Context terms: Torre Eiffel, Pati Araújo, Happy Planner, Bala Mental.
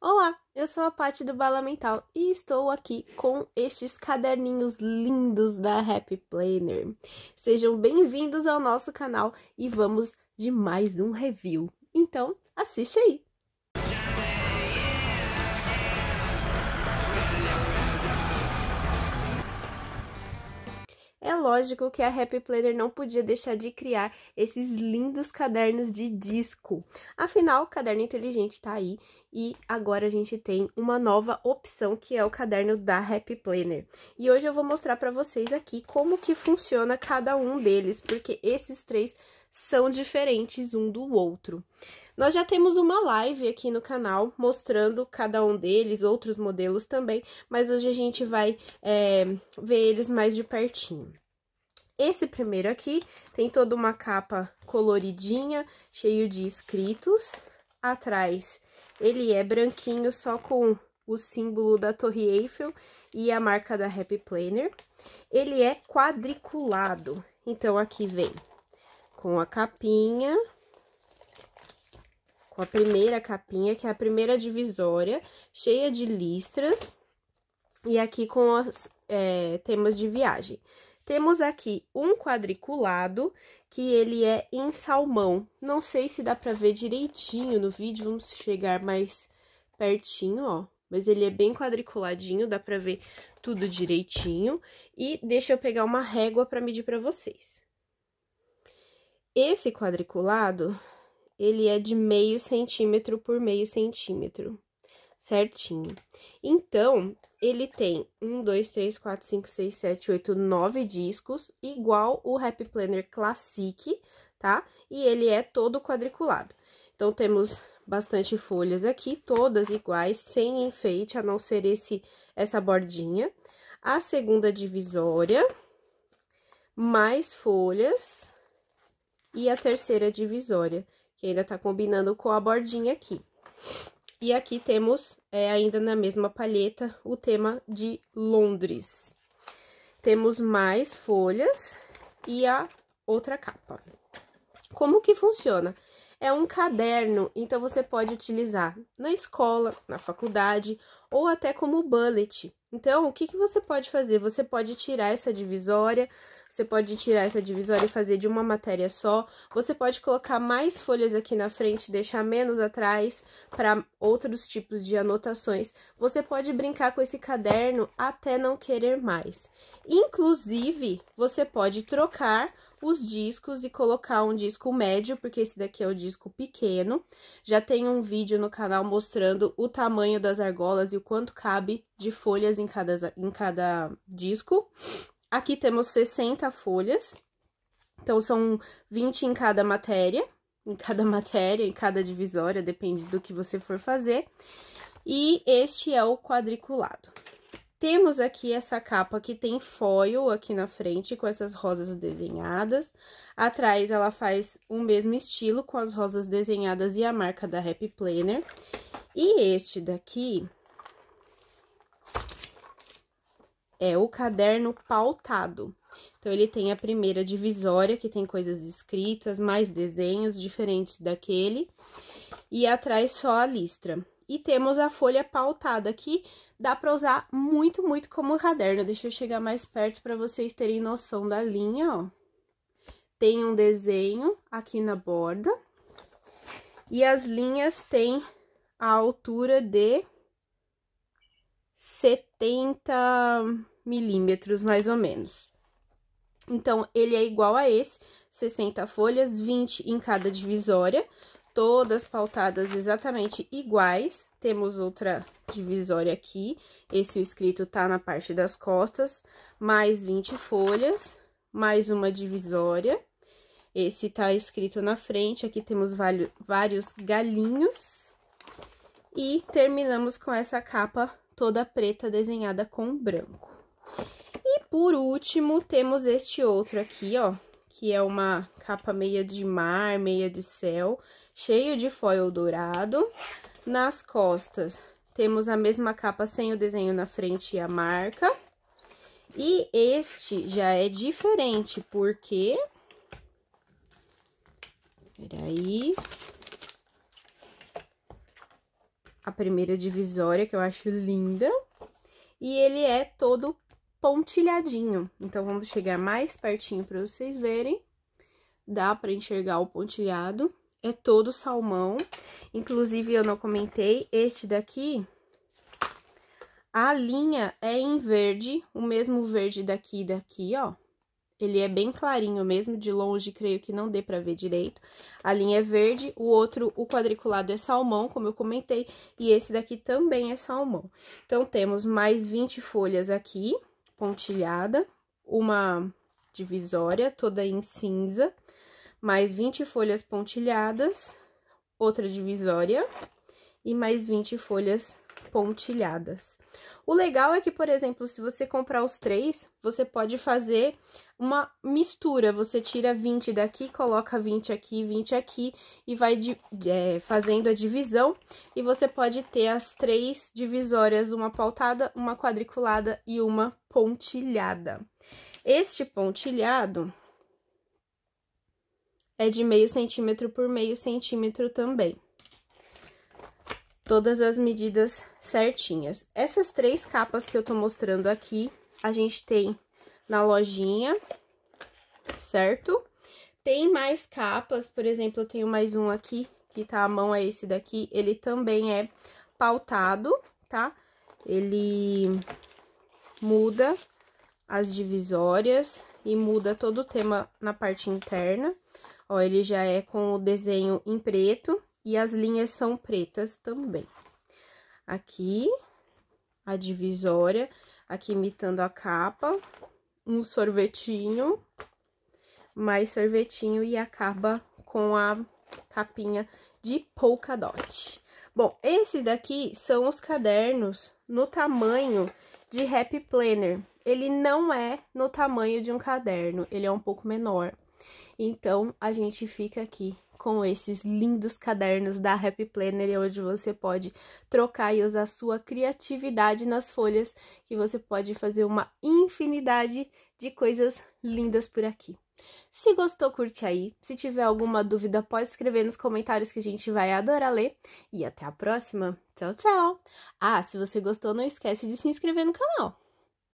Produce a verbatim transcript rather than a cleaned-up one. Olá, eu sou a Pati do Bala Mental e estou aqui com estes caderninhos lindos da Happy Planner. Sejam bem-vindos ao nosso canal e vamos de mais um review. Então, assiste aí! É lógico que a Happy Planner não podia deixar de criar esses lindos cadernos de disco. Afinal, o caderno inteligente tá aí e agora a gente tem uma nova opção que é o caderno da Happy Planner. E hoje eu vou mostrar para vocês aqui como que funciona cada um deles, porque esses três são diferentes um do outro. Nós já temos uma live aqui no canal mostrando cada um deles, outros modelos também, mas hoje a gente vai é, ver eles mais de pertinho. Esse primeiro aqui tem toda uma capa coloridinha, cheio de escritos. Atrás ele é branquinho, só com o símbolo da Torre Eiffel e a marca da Happy Planner. Ele é quadriculado, então aqui vem com a capinha... A primeira capinha, que é a primeira divisória, cheia de listras, e aqui com os é, temas de viagem. Temos aqui um quadriculado, que ele é em salmão. Não sei se dá pra ver direitinho no vídeo, vamos chegar mais pertinho, ó. Mas ele é bem quadriculadinho, dá pra ver tudo direitinho. E deixa eu pegar uma régua pra medir pra vocês. Esse quadriculado... ele é de meio centímetro por meio centímetro, certinho. Então, ele tem um, dois, três, quatro, cinco, seis, sete, oito, nove discos, igual o Happy Planner Classic, tá? E ele é todo quadriculado. Então, temos bastante folhas aqui, todas iguais, sem enfeite, a não ser esse, essa bordinha. A segunda divisória, mais folhas, e a terceira divisória, que ainda tá combinando com a bordinha aqui. E aqui temos, é, ainda na mesma palheta, o tema de Londres. Temos mais folhas e a outra capa. Como que funciona? É um caderno, então você pode utilizar na escola, na faculdade, ou até como bullet. Então, o que que você pode fazer? Você pode tirar essa divisória, você pode tirar essa divisória e fazer de uma matéria só. Você pode colocar mais folhas aqui na frente, deixar menos atrás para outros tipos de anotações. Você pode brincar com esse caderno até não querer mais. Inclusive, você pode trocar os discos e colocar um disco médio, porque esse daqui é o disco pequeno. Já tem um vídeo no canal mostrando o tamanho das argolas e o quanto cabe de folhas em cada, em cada disco. Aqui temos sessenta folhas, então são vinte em cada matéria, em cada matéria, em cada divisória, depende do que você for fazer. E este é o quadriculado. Temos aqui essa capa que tem foil aqui na frente, com essas rosas desenhadas. Atrás ela faz o mesmo estilo, com as rosas desenhadas e a marca da Happy Planner. E este daqui é o caderno pautado. Então, ele tem a primeira divisória, que tem coisas escritas, mais desenhos diferentes daquele. E atrás só a listra. E temos a folha pautada aqui, dá para usar muito, muito como caderno. Deixa eu chegar mais perto para vocês terem noção da linha, ó. Tem um desenho aqui na borda. E as linhas têm a altura de setenta milímetros, mais ou menos. Então, ele é igual a esse, sessenta folhas, vinte em cada divisória. Todas pautadas exatamente iguais. Temos outra divisória aqui, esse escrito tá na parte das costas, mais vinte folhas, mais uma divisória. Esse tá escrito na frente, aqui temos vários galinhos. E terminamos com essa capa toda preta desenhada com branco. E por último, temos este outro aqui, ó, que é uma capa meia de mar, meia de céu, cheio de foil dourado. Nas costas, temos a mesma capa sem o desenho na frente e a marca. E este já é diferente, porque... peraí... a primeira divisória, que eu acho linda. E ele é todo pontilhadinho. Então, vamos chegar mais pertinho para vocês verem. Dá para enxergar o pontilhado. É todo salmão. Inclusive, eu não comentei, este daqui, a linha é em verde, o mesmo verde daqui e daqui, ó. Ele é bem clarinho mesmo, de longe, creio que não dê pra ver direito. A linha é verde, o outro, o quadriculado é salmão, como eu comentei, e esse daqui também é salmão. Então, temos mais vinte folhas aqui, pontilhada, uma divisória toda em cinza, mais vinte folhas pontilhadas, outra divisória e mais vinte folhas pontilhadas. O legal é que, por exemplo, se você comprar os três, você pode fazer uma mistura. Você tira vinte daqui, coloca vinte aqui, vinte aqui e vai de, é, fazendo a divisão. E você pode ter as três divisórias, uma pautada, uma quadriculada e uma pontilhada. Este pontilhado é de meio centímetro por meio centímetro também. Todas as medidas certinhas. Essas três capas que eu tô mostrando aqui, a gente tem na lojinha, certo? Tem mais capas, por exemplo, eu tenho mais um aqui, que tá à mão, é esse daqui. Ele também é pautado, tá? Ele muda as divisórias e muda todo o tema na parte interna. Ó, ele já é com o desenho em preto. E as linhas são pretas também. Aqui, a divisória, aqui imitando a capa, um sorvetinho, mais sorvetinho e acaba com a capinha de polka dot. Bom, esses daqui são os cadernos no tamanho de Happy Planner. Ele não é no tamanho de um caderno, ele é um pouco menor. Então, a gente fica aqui com esses lindos cadernos da Happy Planner, onde você pode trocar e usar sua criatividade nas folhas, que você pode fazer uma infinidade de coisas lindas por aqui. Se gostou, curte aí. Se tiver alguma dúvida, pode escrever nos comentários que a gente vai adorar ler. E até a próxima. Tchau, tchau! Ah, se você gostou, não esquece de se inscrever no canal.